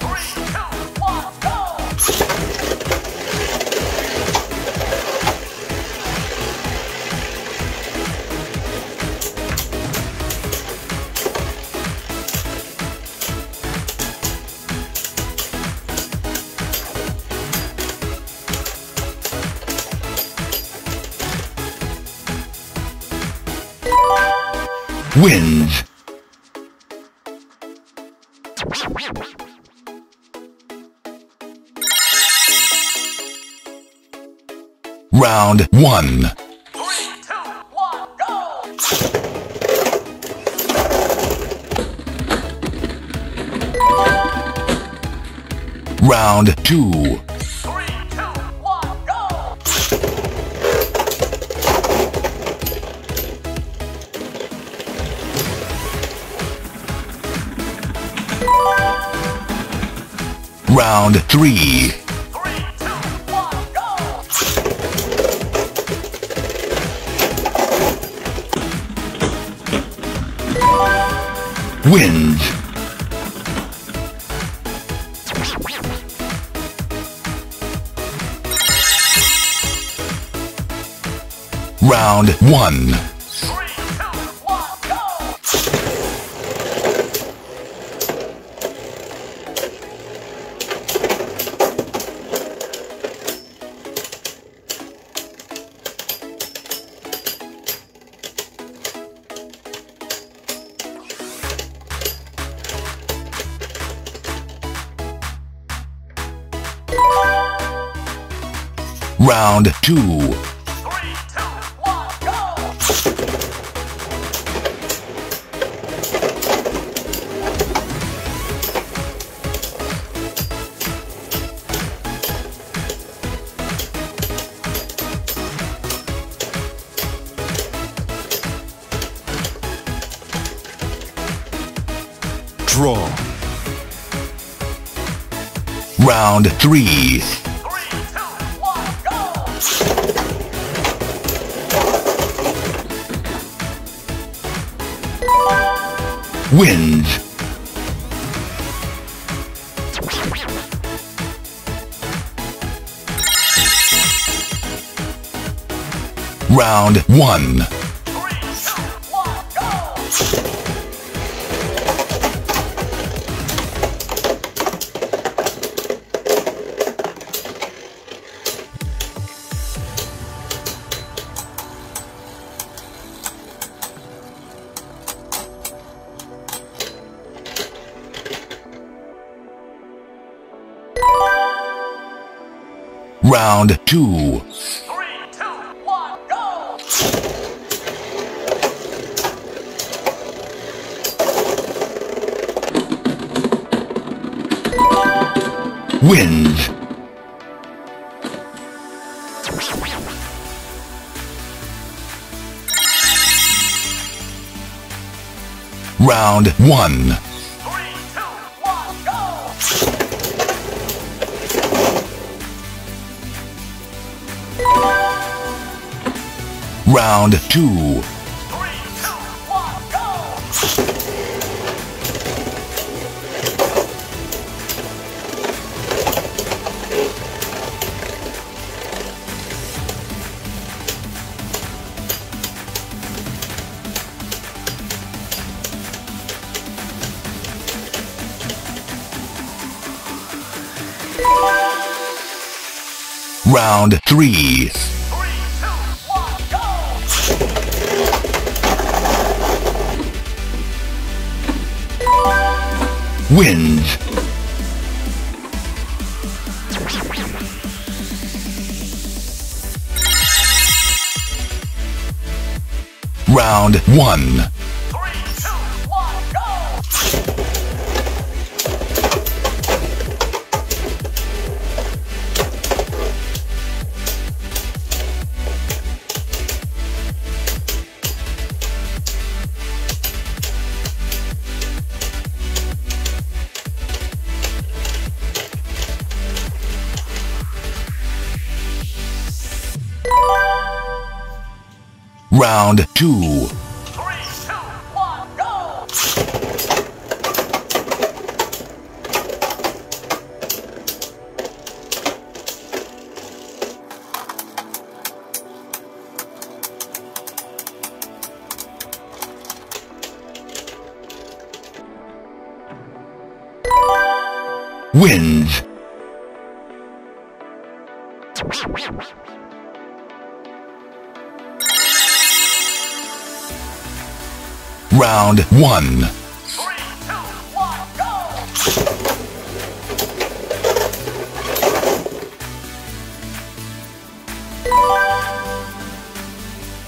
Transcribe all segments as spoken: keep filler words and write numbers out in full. two, one, go! wins. Round one. Three, two, one, go! Round two. Three, two, one, go! Round three. Wins. Round one. Three, two, one, Round two. Three, two, one, go! Draw. Round three. Wins. Round one. Three, two, one, Round two. Three, two, one, go! Wins. Round one. Round two. Three, two, one, go! Round three. Wins. Round one. Three, two, one, go! Round two. Three, two, one, go! Wins. Round one. Three, two, one, go!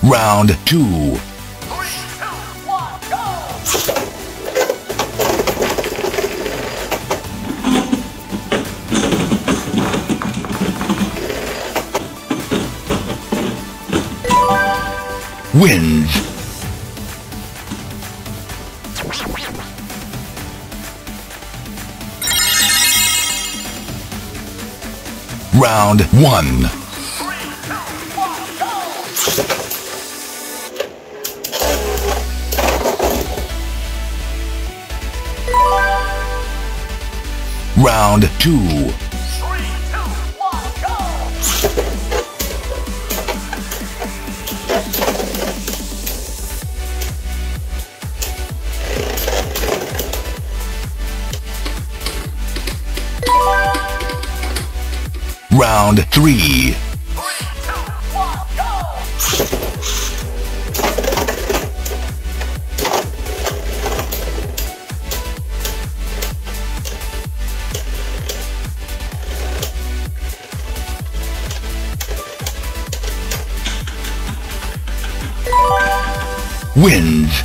Round two. Three, two, one, go! Wins. Round one. Three, two, one, go! Round two. Three, two, one, go! Round three. Wins.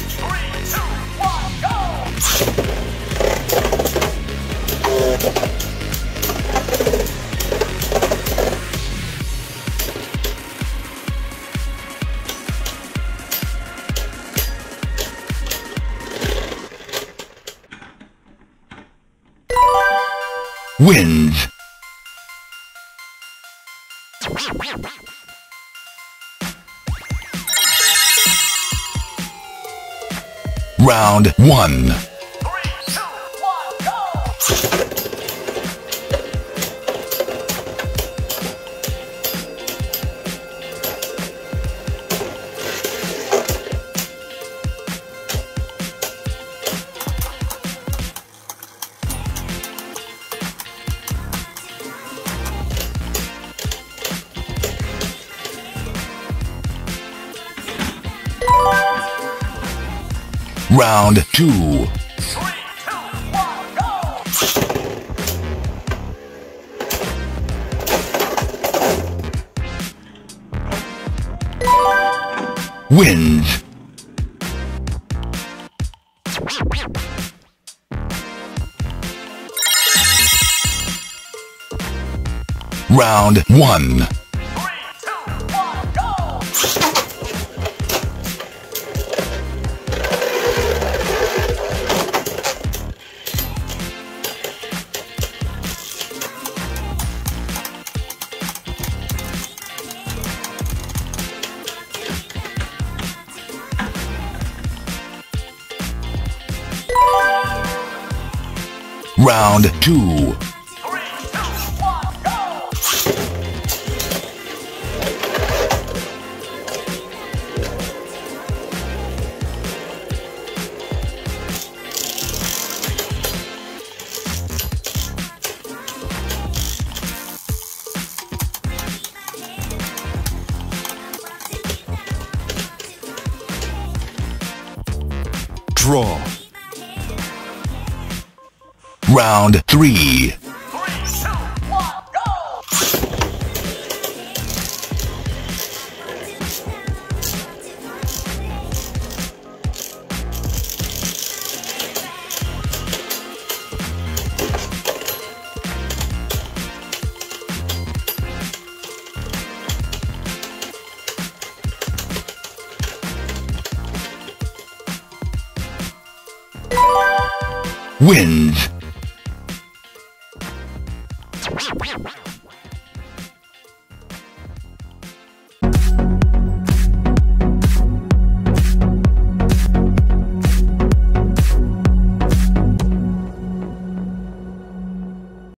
Three, two, one, go! Wins. Round one. Three, two, one, go! Round two. Three, two, one, go! Wins. Round one. Round two. Three, two, one, go! draw. Round three. Wins.